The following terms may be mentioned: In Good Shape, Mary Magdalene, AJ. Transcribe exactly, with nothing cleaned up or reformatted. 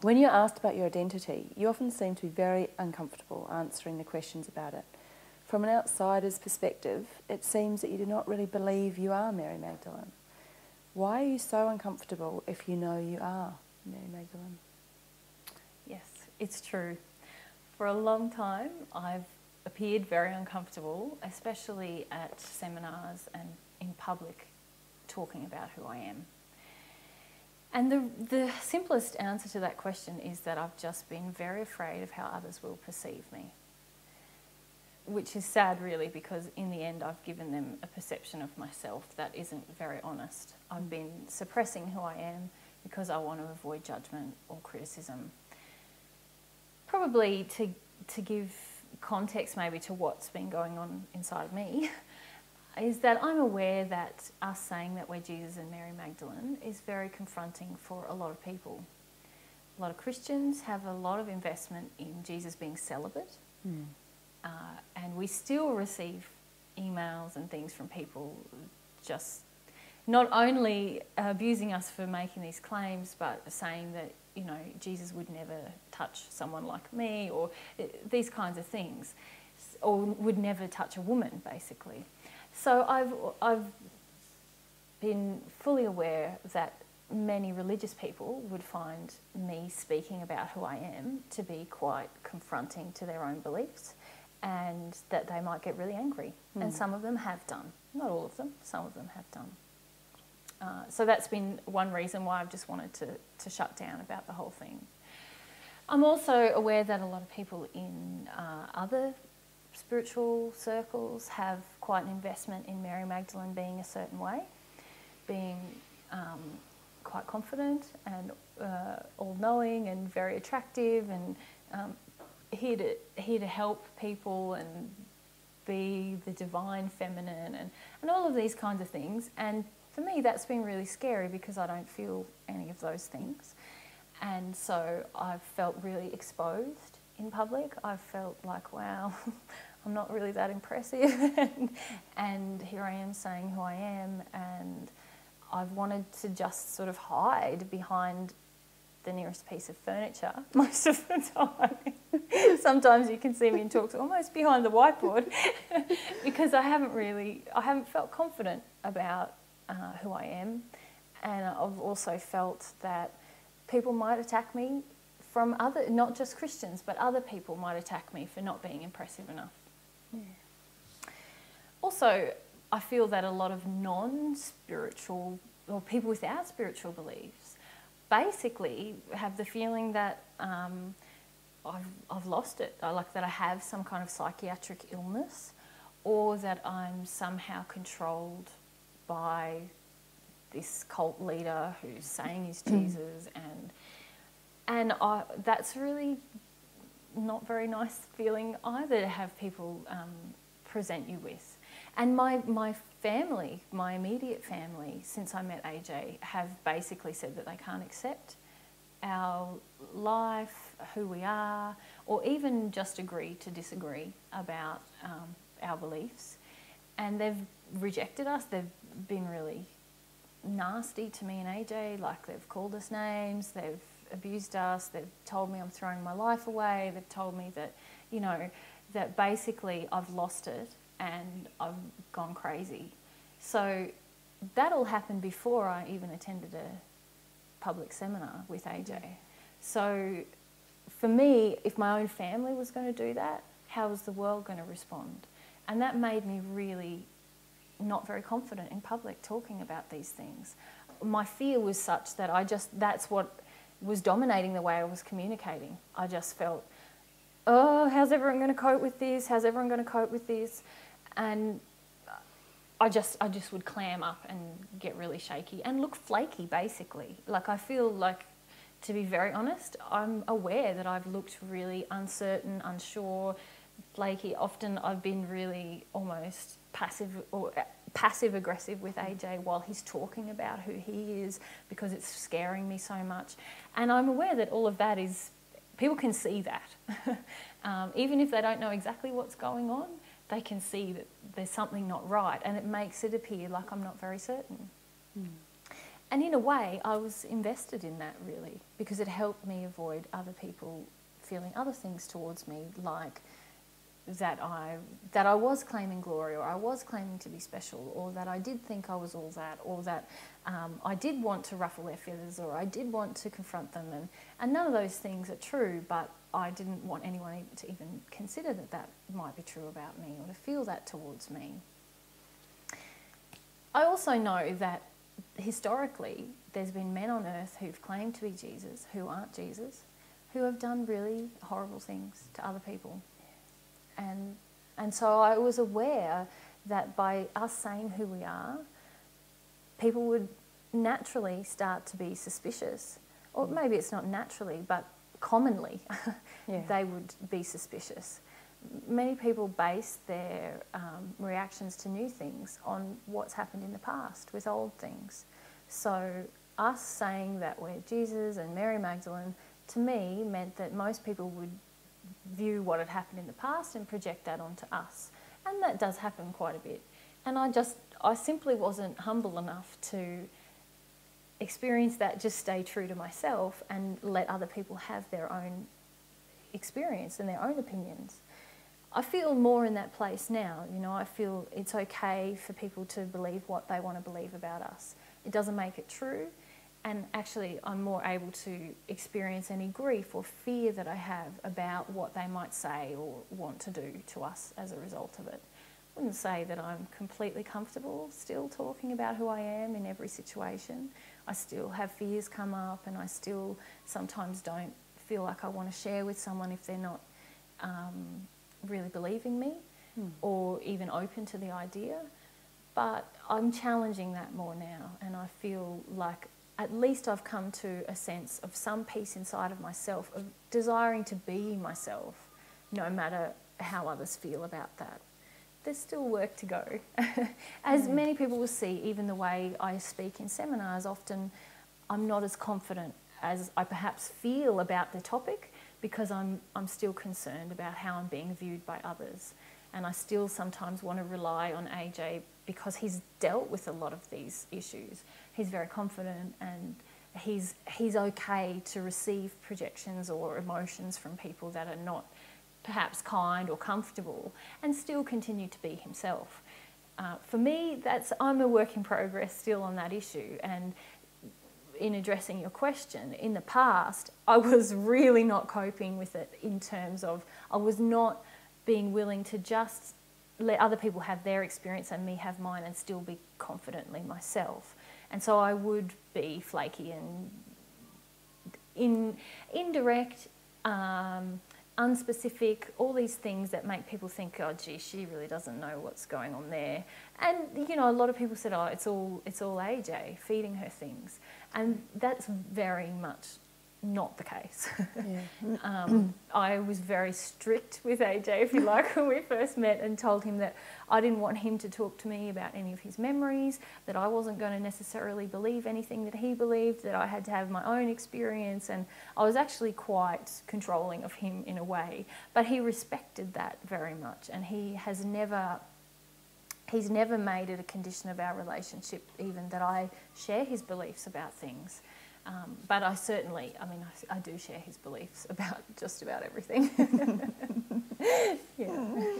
When you're asked about your identity, you often seem to be very uncomfortable answering the questions about it. From an outsider's perspective, it seems that you do not really believe you are Mary Magdalene. Why are you so uncomfortable if you know you are Mary Magdalene? Yes, it's true. For a long time, I've appeared very uncomfortable, especially at seminars and in public, talking about who I am. And the, the simplest answer to that question is that I've just been very afraid of how others will perceive me. Which is sad, really, because in the end I've given them a perception of myself that isn't very honest. I've been suppressing who I am because I want to avoid judgment or criticism. Probably to, to give context maybe to what's been going on inside of me, is that I'm aware that us saying that we're Jesus and Mary Magdalene is very confronting for a lot of people. A lot of Christians have a lot of investment in Jesus being celibate, mm. uh, and we still receive emails and things from people just not only abusing us for making these claims, but saying that, you know, Jesus would never touch someone like me, or these kinds of things, or would never touch a woman, basically. So I've, I've been fully aware that many religious people would find me speaking about who I am to be quite confronting to their own beliefs, and that they might get really angry. Mm. And some of them have done. Not all of them, some of them have done. Uh, so that's been one reason why I've just wanted to, to shut down about the whole thing. I'm also aware that a lot of people in uh, other spiritual circles have quite an investment in Mary Magdalene being a certain way, being um, quite confident and uh, all-knowing and very attractive and um, here to, here to help people and be the divine feminine and, and all of these kinds of things. And for me, that's been really scary because I don't feel any of those things. And so I've felt really exposed in public. I've felt like, wow, I'm not really that impressive. and, and here I am saying who I am. And I've wanted to just sort of hide behind the nearest piece of furniture most of the time. Sometimes you can see me in talks almost behind the whiteboard because I haven't really, I haven't felt confident about Uh, who I am, and I've also felt that people might attack me from other, not just Christians, but other people might attack me for not being impressive enough. Yeah. Also, I feel that a lot of non-spiritual, or people without spiritual beliefs, basically have the feeling that um, I've, I've lost it, I like that I have some kind of psychiatric illness, or that I'm somehow controlled by this cult leader who's saying he's Jesus, and and I, that's really not very nice feeling either to have people um, present you with. And my, my family, my immediate family, since I met A J, have basically said that they can't accept our life, who we are, or even just agree to disagree about um, our beliefs. And they've rejected us, they've been really nasty to me and A J, like they've called us names, they've abused us, they've told me I'm throwing my life away, they've told me that, you know, that basically I've lost it and I've gone crazy. So that'll happen before I even attended a public seminar with A J. So for me, if my own family was going to do that, how was the world going to respond? And that made me really not very confident in public talking about these things. My fear was such that I just, that's what was dominating the way I was communicating. I just felt, oh, how's everyone going to cope with this? How's everyone going to cope with this? And I just, I just would clam up and get really shaky and look flaky, basically. Like I feel like, to be very honest, I'm aware that I've looked really uncertain, unsure, flaky. Often I've been really almost passive or passive aggressive with A J while he's talking about who he is because it's scaring me so much. And I'm aware that all of that is, people can see that. um, even if they don't know exactly what's going on, they can see that there's something not right, and it makes it appear like I'm not very certain. Mm. And in a way, I was invested in that, really, because it helped me avoid other people feeling other things towards me, like that I, that I was claiming glory, or I was claiming to be special, or that I did think I was all that, or that um, I did want to ruffle their feathers, or I did want to confront them. And, and none of those things are true, but I didn't want anyone to even consider that that might be true about me, or to feel that towards me. I also know that historically there's been men on earth who've claimed to be Jesus, who aren't Jesus, who have done really horrible things to other people. And, and so I was aware that by us saying who we are, people would naturally start to be suspicious. Or maybe it's not naturally, but commonly yeah. they would be suspicious. Many people base their um, reactions to new things on what's happened in the past with old things. So us saying that we're Jesus and Mary Magdalene, to me, meant that most people would view what had happened in the past and project that onto us. And that does happen quite a bit. And I just, I simply wasn't humble enough to experience that, just stay true to myself and let other people have their own experience and their own opinions. I feel more in that place now. You know, I feel it's okay for people to believe what they want to believe about us. It doesn't make it true. And actually, I'm more able to experience any grief or fear that I have about what they might say or want to do to us as a result of it. I wouldn't say that I'm completely comfortable still talking about who I am in every situation. I still have fears come up, and I still sometimes don't feel like I want to share with someone if they're not um, really believing me mm. or even open to the idea. But I'm challenging that more now, and I feel like at least I've come to a sense of some peace inside of myself, of desiring to be myself, no matter how others feel about that. There's still work to go. As mm. many people will see, even the way I speak in seminars, often I'm not as confident as I perhaps feel about the topic, because I'm, I'm still concerned about how I'm being viewed by others. And I still sometimes want to rely on A J, because he's dealt with a lot of these issues. He's very confident, and he's, he's okay to receive projections or emotions from people that are not perhaps kind or comfortable, and still continue to be himself. Uh, for me, that's, I'm a work in progress still on that issue. And in addressing your question, in the past, I was really not coping with it, in terms of I was not being willing to just let other people have their experience and me have mine, and still be confidently myself. And so I would be flaky and in, indirect, um, unspecific, all these things that make people think, oh, gee, she really doesn't know what's going on there. And, you know, a lot of people said, oh, it's all, it's all A J feeding her things. And that's very much not the case. Yeah. um, I was very strict with A J, if you like, when we first met, and told him that I didn't want him to talk to me about any of his memories, that I wasn't going to necessarily believe anything that he believed, that I had to have my own experience. And I was actually quite controlling of him in a way, but he respected that very much, and he has never, he's never made it a condition of our relationship even that I share his beliefs about things. Um, but I certainly, I mean, I, I do share his beliefs about just about everything. Yeah.